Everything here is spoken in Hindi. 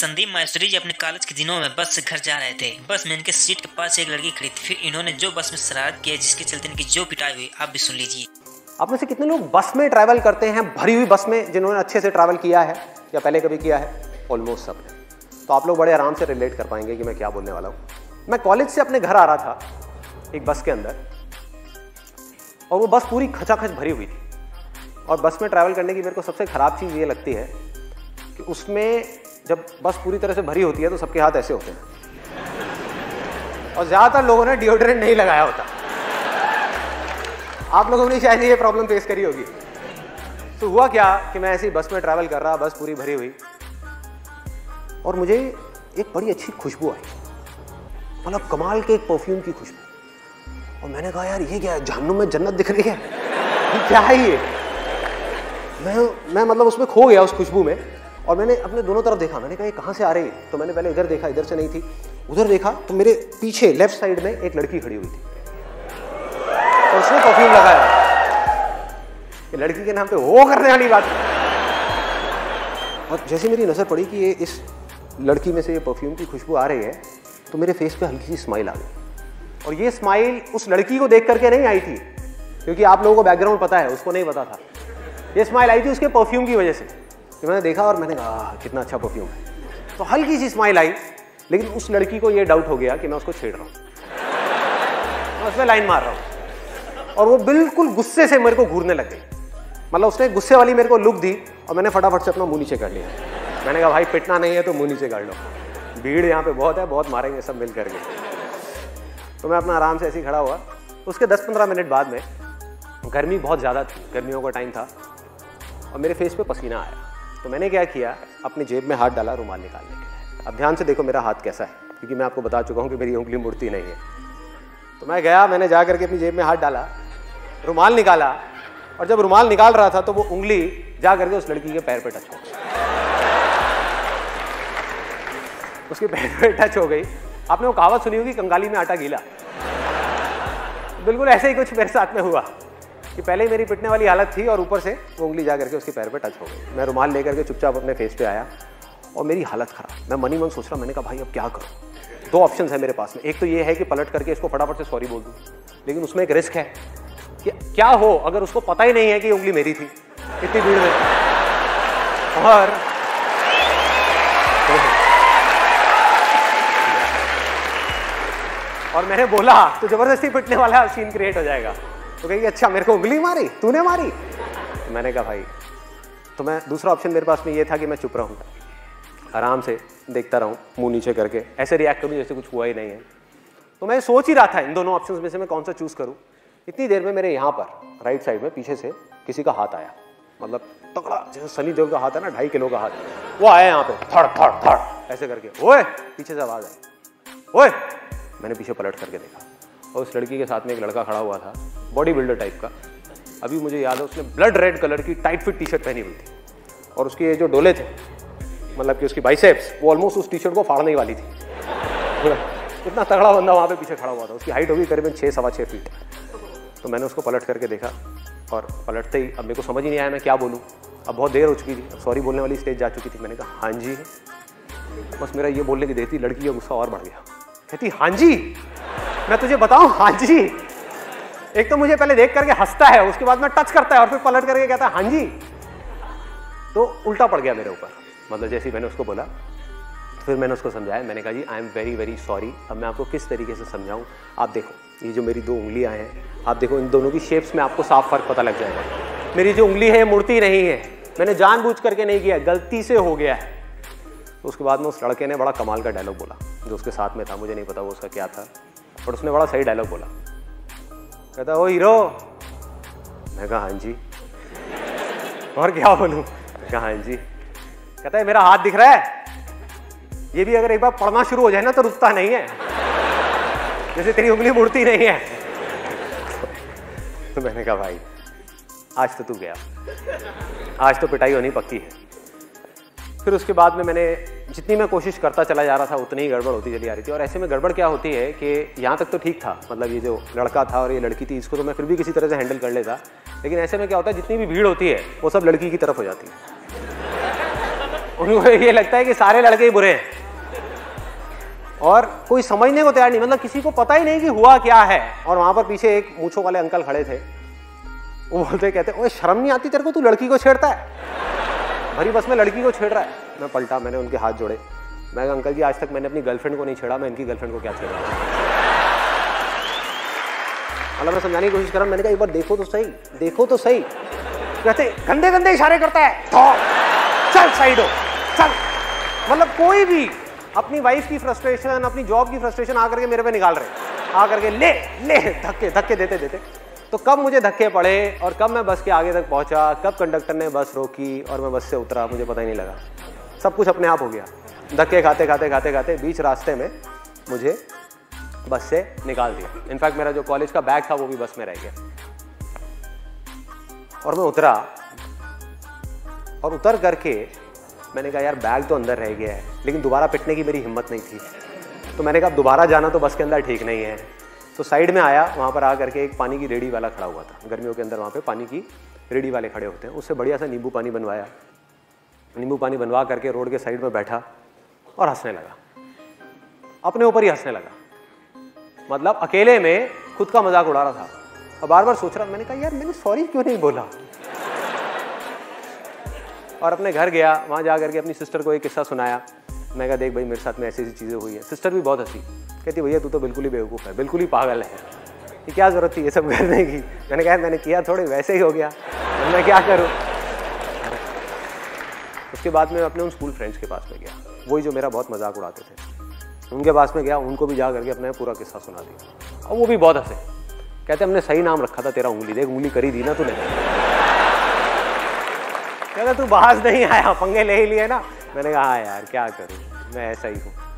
संदीप महेश्वरी जी अपने कॉलेज के दिनों में बस से घर जा रहे थे। बस में इनके सीट के पास एक लड़की खड़ी थी। फिर इन्होंने जो बस में शरारत किया जिसके चलते इनकी जो पिटाई हुई आप भी सुन लीजिए। आप में से कितने लोग बस में ट्रैवल करते हैं, भरी हुई बस में, जिन्होंने अच्छे से ट्रैवल किया है या पहले कभी किया है? ऑलमोस्ट सब ने। तो आप लोग बड़े आराम से रिलेट कर पाएंगे कि मैं क्या बोलने वाला हूँ। मैं कॉलेज से अपने घर आ रहा था एक बस के अंदर, और वो बस पूरी खचाखच भरी हुई थी। और बस में ट्रैवल करने की मेरे को सबसे ख़राब चीज़ ये लगती है कि उसमें जब बस पूरी तरह से भरी होती है तो सबके हाथ ऐसे होते हैं, और ज़्यादातर लोगों ने डिओड्रेंट नहीं लगाया होता। आप लोगों ने शायद ये प्रॉब्लम फेस करी होगी। तो हुआ क्या कि मैं ऐसी बस में ट्रैवल कर रहा, बस पूरी भरी हुई, और मुझे एक बड़ी अच्छी खुशबू आई, मतलब कमाल के एक परफ्यूम की खुशबू। और मैंने कहा यार ये क्या है, जहन्नुम में जन्नत दिख रही है, ये क्या है ये? मैं मतलब उसमें खो गया उस खुशबू में। और मैंने अपने दोनों तरफ देखा, मैंने कहा ये कहाँ से आ रही है? तो मैंने पहले इधर देखा, इधर से नहीं थी, उधर देखा तो मेरे पीछे लेफ्ट साइड में एक लड़की खड़ी हुई थी और उसने परफ्यूम लगाया। ये लड़की के नाम पे वो करने वाली बात। और जैसे मेरी नज़र पड़ी कि ये इस लड़की में से ये परफ्यूम की खुशबू आ रही है तो मेरे फेस पर हल्की सी स्माइल आ गई। और ये स्माइल उस लड़की को देख करके नहीं आई थी, क्योंकि आप लोगों को बैकग्राउंड पता है, उसको नहीं पता था। ये स्माइल आई थी उसके परफ्यूम की वजह से। तो मैंने देखा और मैंने कहा कितना अच्छा परफ्यूम है, तो हल्की सी स्माइल आई। लेकिन उस लड़की को ये डाउट हो गया कि मैं उसको छेड़ रहा हूँ, मैं उसमें लाइन मार रहा हूँ। और वो बिल्कुल गुस्से से मेरे को घूरने लग गई, मतलब उसने गुस्से वाली मेरे को लुक दी। और मैंने फटाफट से अपना मुँह नीचे कर लिया। मैंने कहा भाई पिटना नहीं है तो मुँह नीचे कर लो, भीड़ यहाँ पर बहुत है, बहुत मारेंगे सब मिल करके। तो मैं अपना आराम से ऐसे ही खड़ा हुआ। उसके 10-15 मिनट बाद में गर्मी बहुत ज़्यादा थी, गर्मियों का टाइम था, और मेरे फेस पे पसीना आया। तो मैंने क्या किया, अपनी जेब में हाथ डाला रुमाल निकालने के लिए। अब ध्यान से देखो मेरा हाथ कैसा है, क्योंकि मैं आपको बता चुका हूँ कि मेरी उंगली मुड़ती नहीं है। तो मैं गया, मैंने जा करके अपनी जेब में हाथ डाला, रुमाल निकाला, और जब रुमाल निकाल रहा था तो वो उंगली जा करके उस लड़की के पैर पर टच हो गई। उसके पैर पर टच हो गई। आपने वो कहावत सुनी होगी, कंगाली में आटा गीला। बिल्कुल ऐसे ही कुछ मेरे साथ में हुआ कि पहले ही मेरी पिटने वाली हालत थी और ऊपर से वो उंगली जा करके उसके पैर पे टच हो गई। मैं रुमाल लेकर के चुपचाप अपने फेस पे आया और मेरी हालत ख़राब। मैं मन ही मन सोच रहा, मैंने कहा भाई अब क्या करूं? 2 ऑप्शंस है मेरे पास में। एक तो ये है कि पलट करके इसको फटाफट से सॉरी बोल दूँ, लेकिन उसमें एक रिस्क है कि क्या हो अगर उसको पता ही नहीं है कि उंगली मेरी थी इतनी भीड़ में। और मैंने बोला तो ज़बरदस्ती पिटने वाला सीन क्रिएट हो जाएगा। तो कही अच्छा मेरे को उंगली मारी तूने मारी? तो मैंने कहा भाई, तो मैं दूसरा ऑप्शन मेरे पास में ये था कि मैं चुप रहूँ, आराम से देखता रहूँ, मुंह नीचे करके ऐसे रिएक्ट करूँ जैसे कुछ हुआ ही नहीं है। तो मैं सोच ही रहा था इन दोनों ऑप्शंस में से मैं कौन सा चूज़ करूँ। इतनी देर में मेरे यहाँ पर राइट साइड में पीछे से किसी का हाथ आया, मतलब तगड़ा जैसे सनी देओल का हाथ है ना, 2.5 किलो का हाथ, वो आया यहाँ पे थड़ थड़ थड़ ऐसे करके। ओए, पीछे से आवाज़ आई, ओए। मैंने पीछे पलट करके देखा और उस लड़की के साथ में एक लड़का खड़ा हुआ था, बॉडी बिल्डर टाइप का। अभी मुझे याद है उसने ब्लड रेड कलर की टाइट फिट टी-शर्ट पहनी हुई थी, और उसके ये जो डोले थे, मतलब कि उसकी बाइसेप्स, वो ऑलमोस्ट उस टी-शर्ट को फाड़ने वाली थी। इतना तगड़ा बंदा वहाँ पे पीछे खड़ा हुआ था। उसकी हाइट होगी करीबन 6-6.25 फीट। तो मैंने उसको पलट करके देखा, और पलटते ही अब मेरे को समझ ही नहीं आया मैं क्या बोलूँ। अब बहुत देर हो चुकी थी, सॉरी बोलने वाली स्टेज जा चुकी थी। मैंने कहा हाँ जी। बस मेरा ये बोलने की देर थी, लड़की का गुस्सा और बढ़ गया। कहती हाँ जी, मैं तुझे बताऊँ हाँ जी। एक तो मुझे पहले देख करके हंसता है, उसके बाद में टच करता है, और फिर पलट करके कहता है हाँ जी। तो उल्टा पड़ गया मेरे ऊपर, मतलब जैसे ही मैंने उसको बोला। फिर मैंने उसको समझाया, मैंने कहा जी I am very very sorry. अब मैं आपको किस तरीके से समझाऊं, आप देखो ये जो मेरी 2 उंगलियां हैं, आप देखो इन दोनों की शेप्स में आपको साफ फर्क पता लग जाएगा। मेरी जो उंगली है ये मुड़ती नहीं है, मैंने जानबूझ करके नहीं किया, गलती से हो गया है। तो उसके बाद में उस लड़के ने बड़ा कमाल का डायलॉग बोला, जो उसके साथ में था, मुझे नहीं पता वो उसका क्या था, बट उसने बड़ा सही डायलॉग बोला। कहता ओ हीरो, मैं कहा हाँ जी। और क्या बोलूँ, कहा हाँ जी। कहता है मेरा हाथ दिख रहा है, ये भी अगर एक बार पढ़ना शुरू हो जाए ना तो रुकता नहीं है, जैसे तेरी उंगली मुड़ती नहीं है। तो मैंने कहा भाई आज तो तू गया, आज तो पिटाई होनी पक्की है। फिर उसके बाद में मैंने जितनी मैं कोशिश करता चला जा रहा था उतनी ही गड़बड़ होती चली आ रही थी। और ऐसे में गड़बड़ क्या होती है कि यहाँ तक तो ठीक था, मतलब ये जो लड़का था और ये लड़की थी, इसको तो मैं फिर भी किसी तरह से हैंडल कर लेता। लेकिन ऐसे में क्या होता है, जितनी भी भीड़ होती है वो सब लड़की की तरफ हो जाती है। उनको ये लगता है कि सारे लड़के ही बुरे हैं और कोई समझने को तैयार नहीं, मतलब किसी को पता ही नहीं कि हुआ क्या है। और वहां पर पीछे एक मूंछों वाले अंकल खड़े थे, वो बोलते कहते ओए शर्म नहीं आती तेरे को, तू लड़की को छेड़ता है, भरी बस में लड़की को छेड़ रहा है। मैं पलटा, मैंने उनके हाथ जोड़े, मैं अंकल जी आज तक मैंने अपनी गर्लफ्रेंड को नहीं छेड़ा, मैं इनकी गर्लफ्रेंड को क्या छेड़ा। मतलब मैं समझाने की कोशिश करा, मैंने कहा एक बार देखो तो सही, देखो तो सही। कहते गंदे गंदे इशारे करता है, चल साइड हो चल। मतलब कोई भी अपनी वाइफ की फ्रस्ट्रेशन, अपनी जॉब की फ्रस्ट्रेशन आकर के मेरे पे निकाल रहे, आकर के ले ले धक्के धक्के देते देते। तो कब मुझे धक्के पड़े और कब मैं बस के आगे तक पहुंचा, कब कंडक्टर ने बस रोकी और मैं बस से उतरा, मुझे पता ही नहीं लगा। सब कुछ अपने आप हो गया, धक्के खाते खाते खाते खाते बीच रास्ते में मुझे बस से निकाल दिया। इनफैक्ट मेरा जो कॉलेज का बैग था वो भी बस में रह गया। और मैं उतरा और उतर करके मैंने कहा यार बैग तो अंदर रह गया है, लेकिन दोबारा पिटने की मेरी हिम्मत नहीं थी। तो मैंने कहा दोबारा जाना तो बस के अंदर ठीक नहीं है। तो साइड में आया, वहाँ पर आ करके एक पानी की रेडी वाला खड़ा हुआ था, गर्मियों के अंदर वहाँ पे पानी की रेडी वाले खड़े होते हैं। उससे बढ़िया सा नींबू पानी बनवाया, नींबू पानी बनवा करके रोड के साइड में बैठा और हंसने लगा, अपने ऊपर ही हंसने लगा। मतलब अकेले में खुद का मजाक उड़ा रहा था और बार बार सोच रहा, मैंने कहा यार मैंने सॉरी क्यों नहीं बोला। और अपने घर गया, वहाँ जा करके अपनी सिस्टर को एक किस्सा सुनाया। मैं कहा देख भाई मेरे साथ में ऐसी ऐसी चीज़ें हुई है। सिस्टर भी बहुत हंसी, कहती भैया तू तो बिल्कुल ही बेवकूफ़ है, बिल्कुल ही पागल है, ये क्या ज़रूरत थी ये सब करने की। मैंने कहा मैंने किया थोड़े वैसे ही हो गया, मैं क्या करूँ। उसके बाद मैं अपने उन स्कूल फ्रेंड्स के पास में गया, वही जो मेरा बहुत मजाक उड़ाते थे, उनके पास में गया, उनको भी जा करके अपना पूरा किस्सा सुना दिया। और वो भी बहुत हंसे, कहते हमने सही नाम रखा था तेरा उंगली, देख उंगली करी दी ना तूने, कहता तू बाहर नहीं आया पंगे ले ही लिए ना। मैंने कहा हाँ यार क्या करूँ मैं ऐसा ही हूँ।